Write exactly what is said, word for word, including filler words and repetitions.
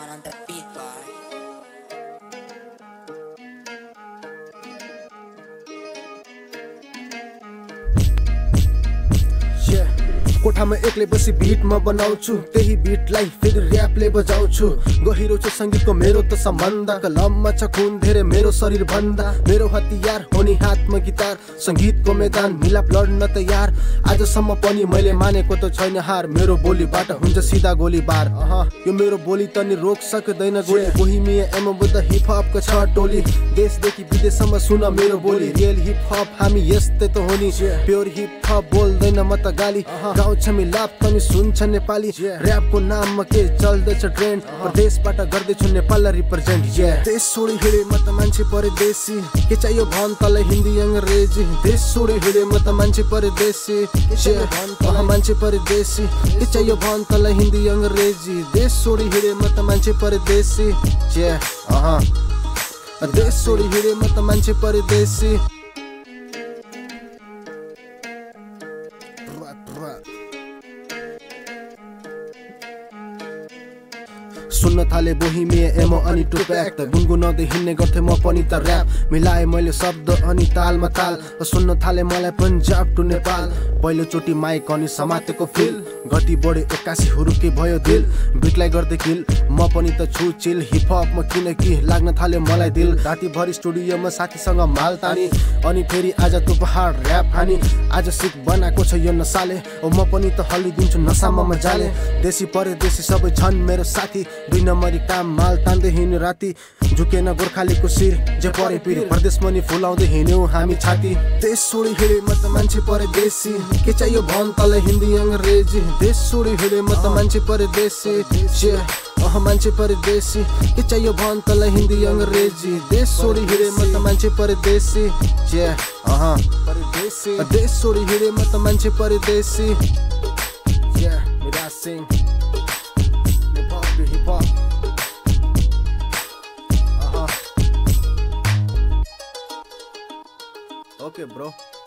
John on the beat by कोठा में एक्लै बसी बीट में बनाउँछु त्यही बीटलाई फेरि र्‍यापले बजाउँछु गहिरो छ संगीतको मेरो त सम्बन्ध कलममा छ खून धेरै मेरो शरीर भन्दा मेरो हतियार हो नि हातमा गिटार संगीतको मैदान मिलाप लड्न तयार आजसम्म पनि मैले मानेको त छैन हार मेरो बोलीबाट हुन्छ सिधा गोलीबार अहा यो मेरो बोली त नि रोक सक्दैन गोली बोहेमिया एमो बुद्ध हिप हपको छ टोली देशदेखि विदेशसम्म सुन मेरो बोली रियल हिप हप हामी यस्तै त हो नि प्योर हिप हप बोल्दैन म त गाली छमी लाप तमी सुन्छ नेपाली र्‍याप को नाममा के चल्दैछ ट्रेन्ड परदेशबाट गर्दै छु नेपाललाई रिप्रेजेन्ट देश छोडी हिँडे म त मान्छे परदेशी के चाहियो भन तले हिन्दी अंग्रेजी देश छोडी हिँडे म त मान्छे परदेशी अहा मान्छे परदेशी के चाहियो भन तले हिन्दी अंग्रेजी देश छोडी हिँडे म त मान्छे परदेशी अहा देश छोडी हिँडे म त मान्छे परदेशी सुन्न थाले बोहेमिया एमो अनि टु प्याक त गुनगुनाउँदै हिँड्ने गर्थे म पनि त र्‍याप मिलाए मैले शब्द अनि तालमा ताल सुन्न थाले मलाई पन्जाब टु नेपाल पहिलो चोटी माइक अनि समातेको फिल गति बढे एक्कासी हुरुके भयो दिल बिटलाई गर्दै किल म पनि त छु चिल हिप हप म किनकि लाग्न थाले मलाई दिल राति भरि स्टुडियोमा साथीसँग माल तानी अनि फेरि आज त पहाड र्‍याप खानी आज सिक बनाको छ यो नसाले ओ म पनि त हलिदिन्छु नसामा मजाले देशी परदेशी सबै छन् मेरो साथी दुई नम्बरी काम माल तान्दै हिँड्यो राति झुकेन गोर्खालीको शिर जे परे पिर परदेशमा नि फुलाउँदै हिँड्यौँ हामी छाती देश छोडी हिँडे म त मान्छे परदेशी के चाहियो भन तँलाई हिन्दी अङ्ग्रेजी देश छोडी हिँडे म त मान्छे परदेशी अह मान्छे परदेशी के चाहियो भन तँलाई हिन्दी अङ्ग्रेजी देश छोडी हिँडे म त मान्छे परदेशी अह परदेशी देश छोडी हिँडे म त मान्छे परदेशी Miraj Singh hip hop uh-huh okay bro।